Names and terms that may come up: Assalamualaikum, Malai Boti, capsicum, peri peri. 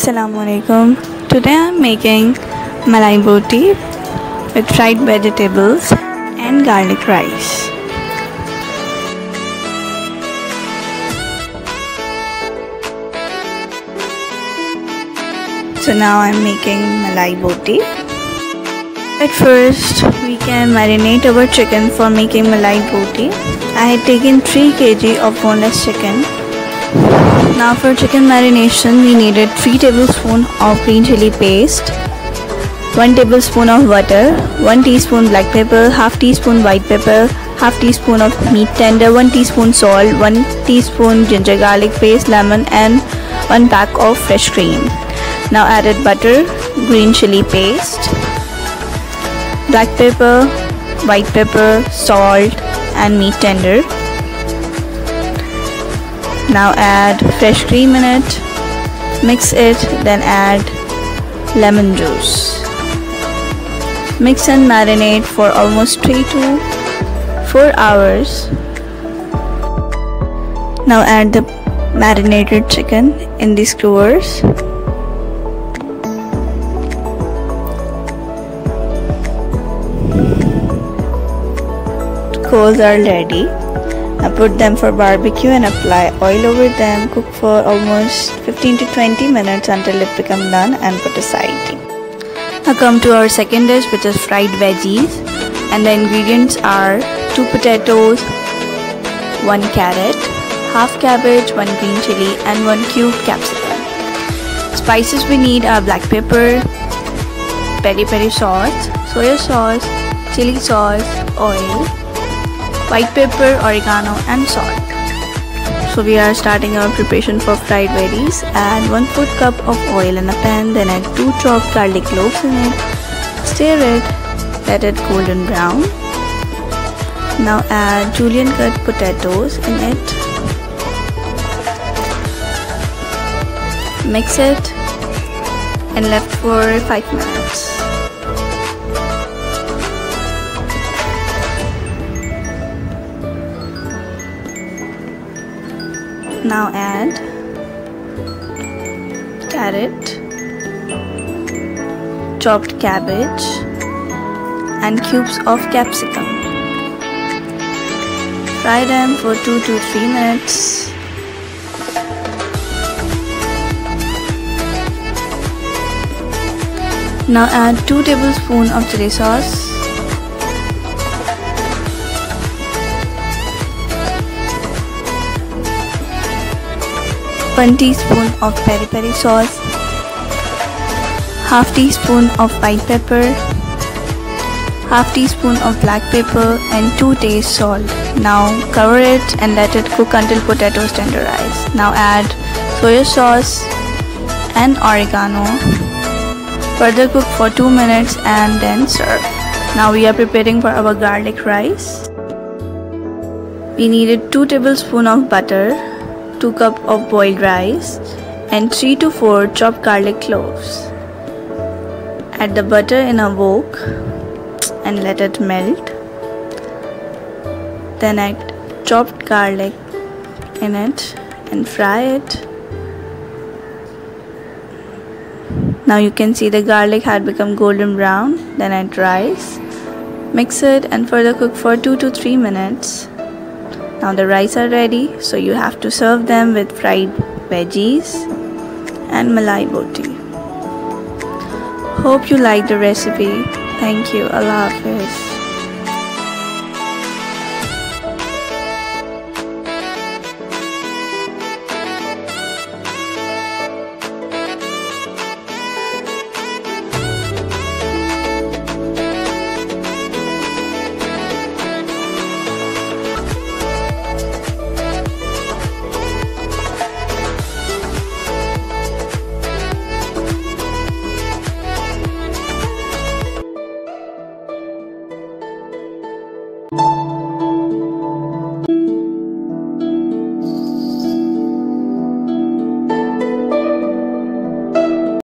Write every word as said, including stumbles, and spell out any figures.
Assalamualaikum. Today I am making Malai Boti with fried vegetables and garlic rice. So now I am making Malai Boti. At first we can marinate our chicken for making Malai Boti. I had taken three kilograms of boneless chicken. Now for chicken marination we needed three tablespoons of green chili paste, one tablespoon of butter, one teaspoon black pepper, half teaspoon white pepper, half teaspoon of meat tender, one teaspoon salt, one teaspoon ginger garlic paste, lemon and one pack of fresh cream. Now added butter, green chili paste, black pepper, white pepper, salt and meat tender. Now add fresh cream in it, mix it, then add lemon juice. Mix and marinate for almost three to four hours. Now add the marinated chicken in the skewers. Coals are ready. Now put them for barbecue and apply oil over them. Cook for almost fifteen to twenty minutes until it becomes done and put aside. Now come to our second dish, which is fried veggies, and the ingredients are two potatoes, one carrot, half cabbage, one green chili and one cube capsicum. Spices we need are black pepper, peri peri sauce, soya sauce, chili sauce, oil, white pepper, oregano and salt. So we are starting our preparation for fried veggies. Add one fourth cup of oil in a pan, then add two chopped garlic cloves in it. Stir it, let it golden brown. Now add julienne cut potatoes in it. Mix it and left for five minutes. Now add carrot, chopped cabbage and cubes of capsicum. Fry them for two to three minutes. Now add two tablespoons of chili sauce. one teaspoon of peri peri sauce, half teaspoon of white pepper, half teaspoon of black pepper and two tablespoons salt. Now cover it and let it cook until potatoes tenderize. Now add soya sauce and oregano. Further cook for two minutes and then serve. Now we are preparing for our garlic rice. We needed two tablespoons of butter, two cup of boiled rice and three to four chopped garlic cloves. Add the butter in a wok and let it melt. Then add chopped garlic in it and fry it. Now you can see the garlic had become golden brown. Then add rice, mix it and further cook for two to three minutes. Now the rice are ready, so you have to serve them with fried veggies and Malai Boti. Hope you like the recipe. Thank you. Allah Hafiz.